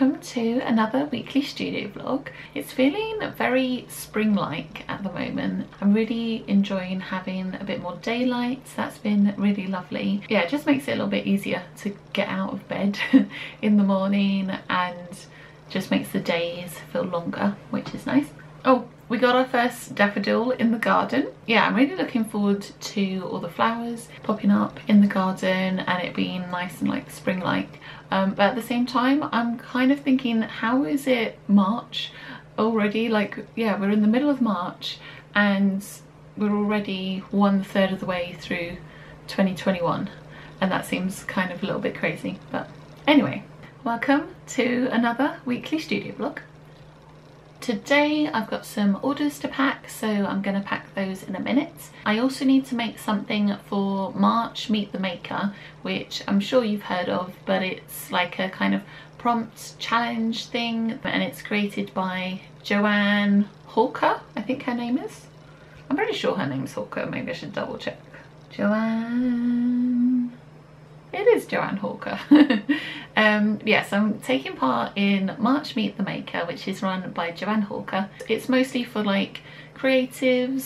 welcome to another weekly studio vlog. It's feeling very spring-like at the moment. I'm really enjoying having a bit more daylight. That's been really lovely. Yeah, it just makes it a little bit easier to get out of bed in the morning and just makes the days feel longer, which is nice. Oh, we got our first daffodil in the garden. Yeah, I'm really looking forward to all the flowers popping up in the garden and it being nice and like spring-like. But at the same time, I'm kind of thinking, how is it March already? Like, yeah, we're in the middle of March and we're already 1/3 of the way through 2021. And that seems kind of a little bit crazy. But anyway, welcome to another weekly studio vlog. Today I've got some orders to pack, so I'm going to pack those in a minute. I also need to make something for March Meet the Maker, which I'm sure you've heard of, but it's like a kind of prompt challenge thing, and it's created by Joanne Hawker, I think her name is. I'm pretty sure her name's Hawker, maybe I should double check. Joanne... It is Joanne Hawker. Yes, I'm taking part in March Meet the Maker, which is run by Joanne Hawker. It's mostly for like creatives,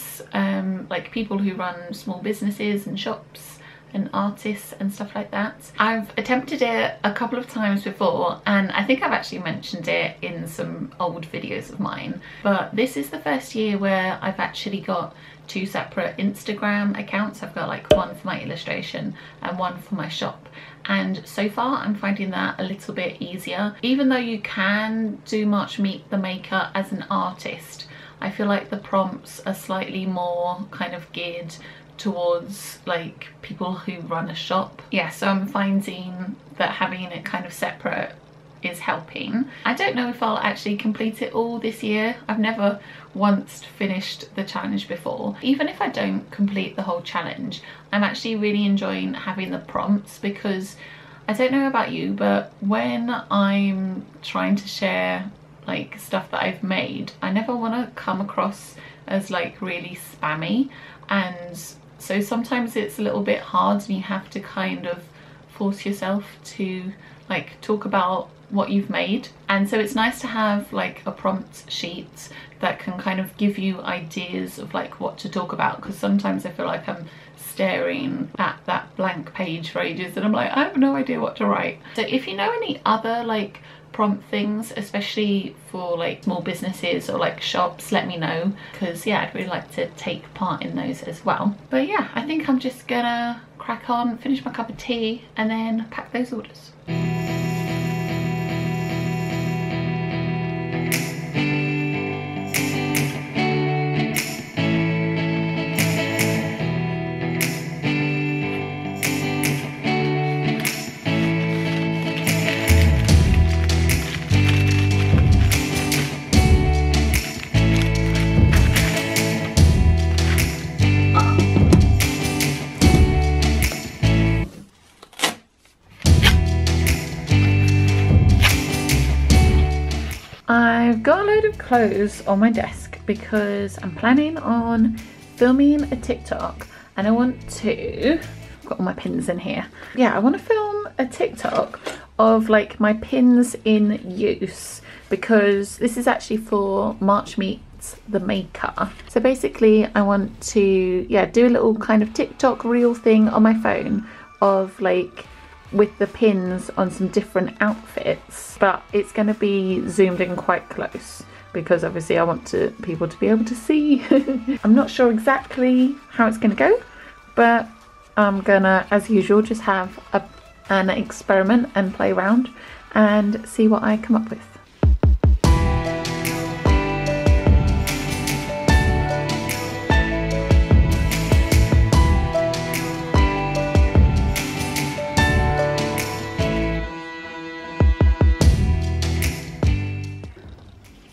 like people who run small businesses and shops and artists and stuff like that. I've attempted it a couple of times before, and I think I've actually mentioned it in some old videos of mine, but this is the first year where I've actually got two separate Instagram accounts. I've got like one for my illustration and one for my shop, and so far I'm finding that a little bit easier. Even though you can do March Meet the Maker as an artist, I feel like the prompts are slightly more kind of geared towards like people who run a shop. Yeah, so I'm finding that having it kind of separate is helping. I don't know if I'll actually complete it all this year. I've never once finished the challenge before. Even if I don't complete the whole challenge, I'm actually really enjoying having the prompts, because I don't know about you, but when I'm trying to share like stuff that I've made, I never want to come across as like really spammy, and so sometimes it's a little bit hard and you have to kind of force yourself to like talk about what you've made. And so it's nice to have like a prompt sheet that can kind of give you ideas of like what to talk about, because sometimes I feel like I'm staring at that blank page for ages and I'm like, I have no idea what to write. So if you know any other like prompt things, especially for like small businesses or like shops, let me know, because yeah, I'd really like to take part in those as well. But yeah, I think I'm just gonna crack on, finish my cup of tea and then pack those orders. I've got a load of clothes on my desk because I'm planning on filming a TikTok, and I want to, I've got all my pins in here. Yeah, I want to film a TikTok of like my pins in use, because this is actually for March Meets the Maker. So basically I want to, yeah, do a little kind of TikTok reel thing on my phone of like with the pins on some different outfits, but it's going to be zoomed in quite close because obviously I want people to be able to see. I'm not sure exactly how it's going to go, but I'm gonna, as usual, just have an experiment and play around and see what I come up with.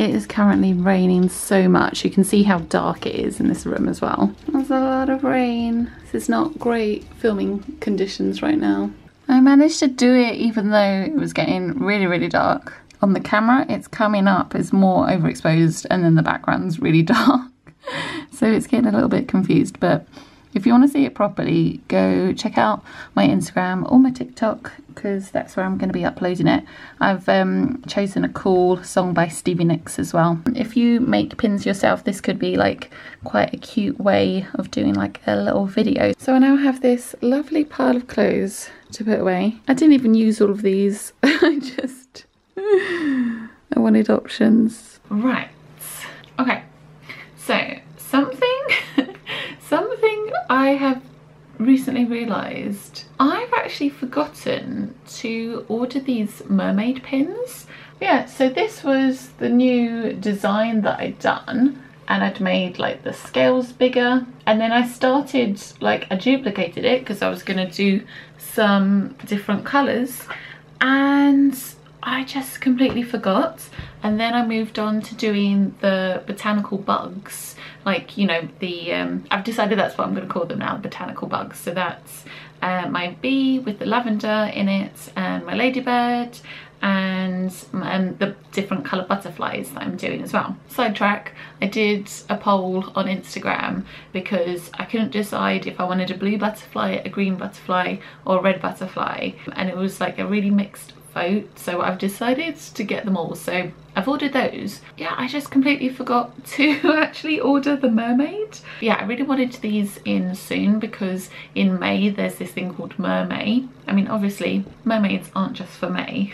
It is currently raining so much. You can see how dark it is in this room as well. There's a lot of rain. This is not great filming conditions right now. I managed to do it even though it was getting really, really dark. On the camera, it's coming up, it's more overexposed, and then the background's really dark. So it's getting a little bit confused, but If you want to see it properly, go check out my Instagram or my TikTok, because that's where I'm going to be uploading it. I've chosen a cool song by Stevie Nicks as well. If you make pins yourself, this could be like quite a cute way of doing like a little video. So I now have this lovely pile of clothes to put away. I didn't even use all of these. I wanted options. Right. Okay. So something I have recently realised, I've actually forgotten to order these mermaid pins. Yeah, so this was the new design that I'd done, and I'd made like the scales bigger, and then I started, like, I duplicated it because I was going to do some different colours, and I just completely forgot. And then I moved on to doing the botanical bugs, like, you know, the I've decided that's what I'm going to call them now, botanical bugs. So that's my bee with the lavender in it, and my ladybird, and the different colour butterflies that I'm doing as well. Sidetrack, I did a poll on Instagram because I couldn't decide if I wanted a blue butterfly, a green butterfly, or a red butterfly, and it was like a really mixed vote, so I've decided to get them all, so I've ordered those. Yeah, I just completely forgot to actually order the mermaid. Yeah, I really wanted these in soon because in May there's this thing called Mer-May. I mean, obviously mermaids aren't just for May.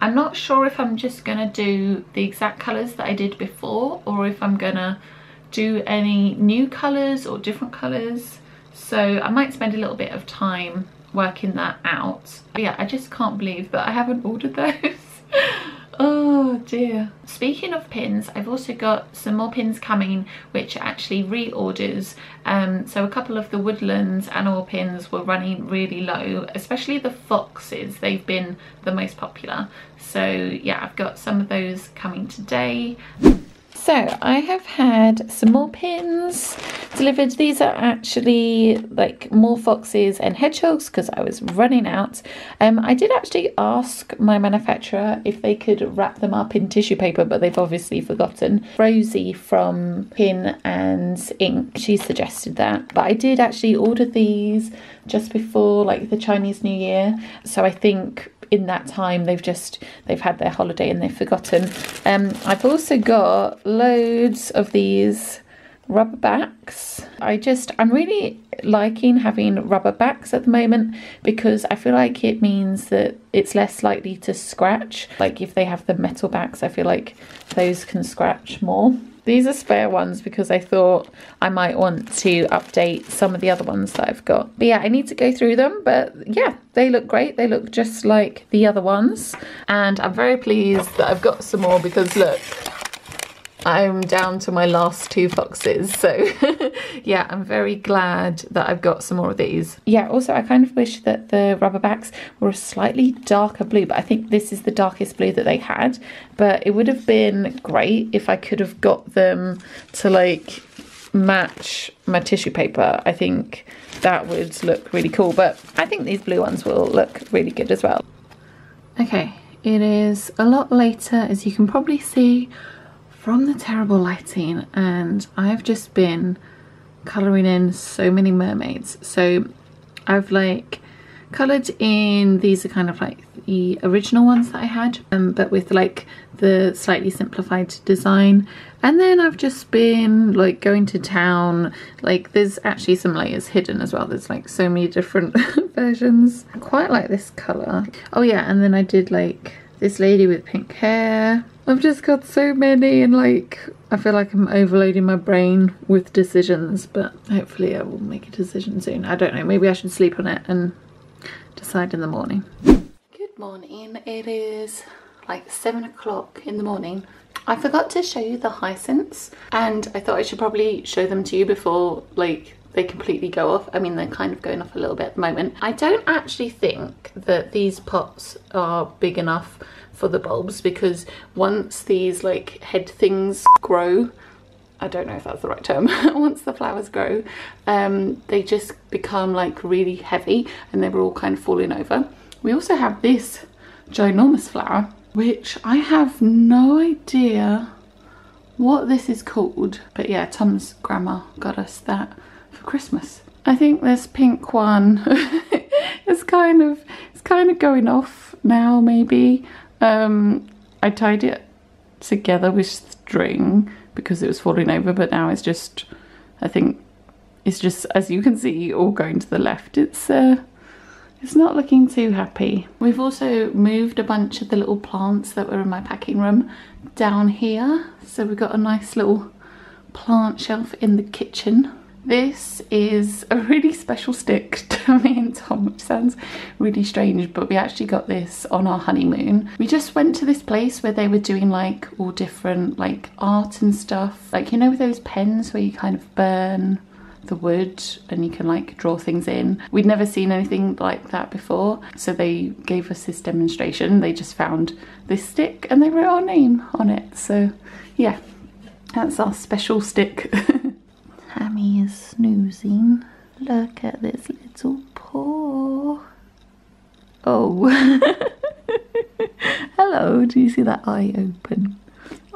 I'm not sure if I'm just gonna do the exact colours that I did before, or if I'm gonna do any new colours or different colours, so I might spend a little bit of time working that out. But yeah, I just can't believe that I haven't ordered those. Oh dear. Speaking of pins, I've also got some more pins coming which are actually reorders. So a couple of the Woodlands animal pins were running really low, especially the foxes. They've been the most popular. So yeah, I've got some of those coming today. So I have had some more pins delivered. These are actually like more foxes and hedgehogs because I was running out. I did actually ask my manufacturer if they could wrap them up in tissue paper, but they've obviously forgotten. Rosie from Pin and Ink, she suggested that. But I did actually order these just before like the Chinese New Year, so I think in that time they've had their holiday and they've forgotten. I've also got loads of these rubber backs. I'm really liking having rubber backs at the moment because I feel like it means that it's less likely to scratch. Like if they have the metal backs, I feel like those can scratch more. These are spare ones because I thought I might want to update some of the other ones that I've got. But yeah, I need to go through them, but yeah, they look great. They look just like the other ones. And I'm very pleased that I've got some more because look, I'm down to my last two foxes, so yeah, I'm very glad that I've got some more of these. Yeah, also I kind of wish that the rubber backs were a slightly darker blue, but I think this is the darkest blue that they had, but it would have been great if I could have got them to like match my tissue paper. I think that would look really cool, but I think these blue ones will look really good as well. Okay, it is a lot later, as you can probably see from the terrible lighting, and I've just been colouring in so many mermaids. So I've like coloured in, these are kind of like the original ones that I had, but with like the slightly simplified design, and then I've just been like going to town. Like there's actually some layers hidden as well, there's like so many different versions. I quite like this colour. Oh yeah, and then I did like this lady with pink hair. I've just got so many, and like I feel like I'm overloading my brain with decisions, but hopefully I will make a decision soon. I don't know, maybe I should sleep on it and decide in the morning. Good morning, it is like 7 o'clock in the morning. I forgot to show you the hyacinths, and I thought I should probably show them to you before like they completely go off. I mean, they're kind of going off a little bit at the moment. I don't actually think that these pots are big enough for the bulbs, because once these like head things grow, I don't know if that's the right term, once the flowers grow, they just become like really heavy and they were all kind of falling over. We also have this ginormous flower, which I have no idea what this is called, but yeah, Tom's grandma got us that for Christmas. I think this pink one is kind of going off now, maybe. I tied it together with string because it was falling over, but now it's just, I think it's just, as you can see, all going to the left. It's not looking too happy. We've also moved a bunch of the little plants that were in my packing room down here, so we've got a nice little plant shelf in the kitchen. This is a really special stick to me and Tom, which sounds really strange, but we actually got this on our honeymoon. We just went to this place where they were doing like all different like art and stuff. Like, you know, with those pens where you kind of burn the wood and you can like draw things in. We'd never seen anything like that before, so they gave us this demonstration. They just found this stick and they wrote our name on it. So yeah, that's our special stick. Hammy is snoozing. Look at this little paw. Oh. Hello, do you see that eye open?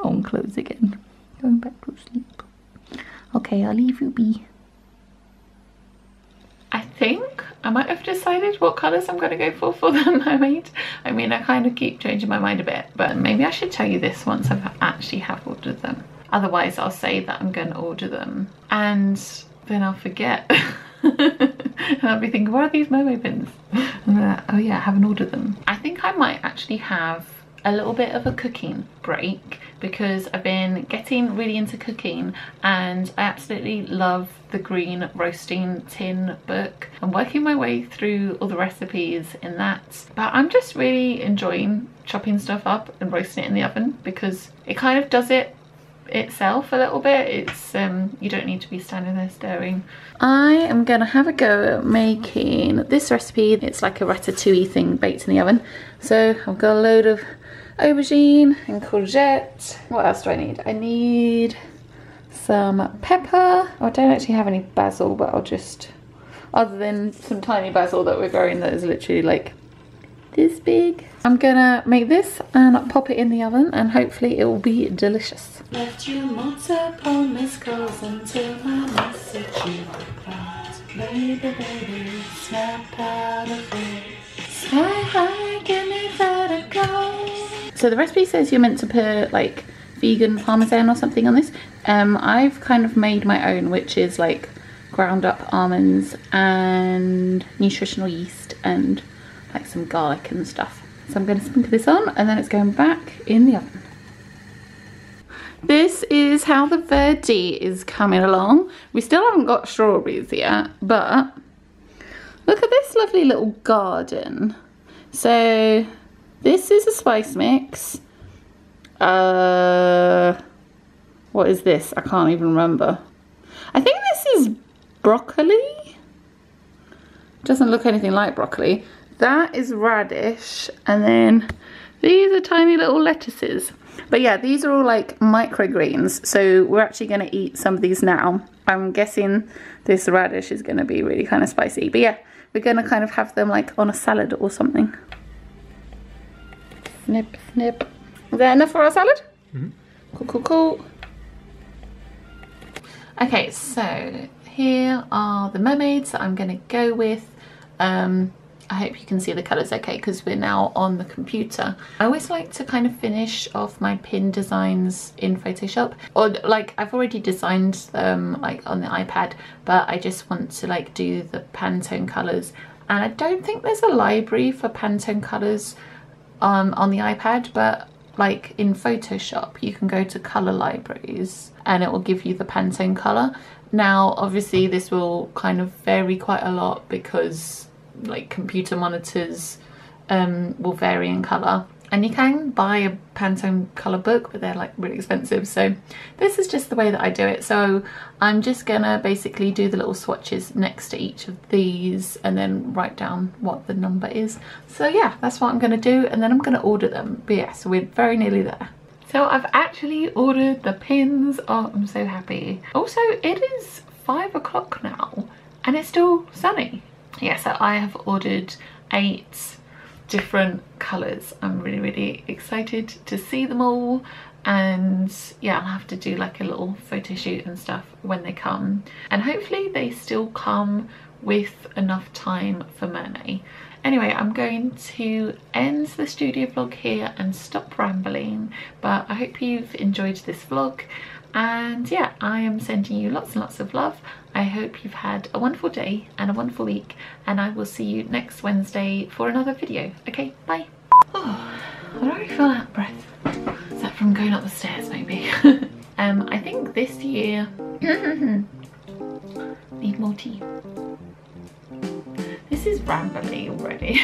On close again. Going back to sleep. Okay, I'll leave you be. I think I might have decided what colours I'm going to go for the mermaid. I mean, I kind of keep changing my mind a bit, but maybe I should tell you this once I actually have ordered them. Otherwise, I'll say that I'm going to order them and then I'll forget. And I'll be thinking, what are these mermaid pins? And then, oh yeah, I haven't ordered them. I think I might actually have a little bit of a cooking break because I've been getting really into cooking and I absolutely love the Green Roasting Tin book. I'm working my way through all the recipes in that, but I'm just really enjoying chopping stuff up and roasting it in the oven because it kind of does it itself a little bit. It's you don't need to be standing there staring. I am gonna have a go at making this recipe. It's like a ratatouille thing baked in the oven. So I've got a load of aubergine and courgette. What else do I need? I need some pepper. Oh, I don't actually have any basil, but I'll just, other than some tiny basil that we're growing that is literally like this big. I'm gonna make this and pop it in the oven and hopefully it will be delicious. Left you multiple missed calls until my message you replied. Baby, baby, snap out of it. Sky high, give me that a go. So the recipe says you're meant to put like vegan parmesan or something on this. I've kind of made my own, which is like ground up almonds and nutritional yeast and like some garlic and stuff. So I'm going to sprinkle this on and then it's going back in the oven. This is how the verde is coming along. We still haven't got strawberries yet, but look at this lovely little garden. So this is a spice mix. What is this? I can't even remember. I think this is broccoli. Doesn't look anything like broccoli. That is radish, and then these are tiny little lettuces. But yeah, these are all like microgreens, so we're actually going to eat some of these now. I'm guessing this radish is going to be really kind of spicy, but yeah, we're going to kind of have them like on a salad or something. Snip, snip. Is that enough for our salad? Mm-hmm. Cool, cool, cool. Okay, so here are the mermaids that I'm going to go with. I hope you can see the colours okay because we're now on the computer. I always like to kind of finish off my pin designs in Photoshop, or like I've already designed them like on the iPad, but I just want to like do the Pantone colours, and I don't think there's a library for Pantone colours on the iPad, but like in Photoshop you can go to colour libraries and it will give you the Pantone colour. Now obviously this will kind of vary quite a lot because like computer monitors will vary in colour, and you can buy a Pantone colour book but they're like really expensive, so this is just the way that I do it. So I'm just gonna basically do the little swatches next to each of these and then write down what the number is. So yeah, that's what I'm gonna do, and then I'm gonna order them. But yeah, so we're very nearly there. So I've actually ordered the pins. Oh, I'm so happy. Also, it is 5 o'clock now and it's still sunny. Yeah, so I have ordered 8 different colours. I'm really excited to see them all. and yeah, I'll have to do like a little photo shoot and stuff when they come, and hopefully they still come with enough time for Mer-May. Anyway, I'm going to end the studio vlog here and stop rambling, but I hope you've enjoyed this vlog, and yeah, I am sending you lots and lots of love. I hope you've had a wonderful day and a wonderful week, and I will see you next Wednesday for another video. Okay, bye. Oh, I don't really feel out of breath. Is that from going up the stairs maybe? I think this year need more tea. This is rambly already.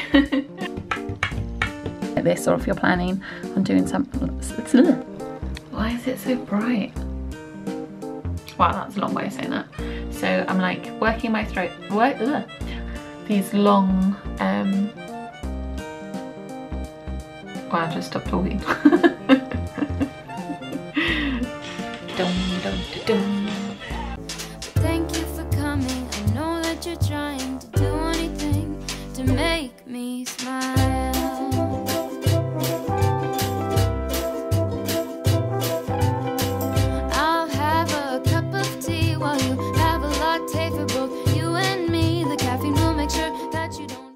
Like this, or if you're planning on doing something. Why is it so bright? Wow, that's a long way of saying that. So I'm like working my throat, these long, well, I'll just stop talking. Dum, dum, dum. Thank you for coming, I know that you're trying.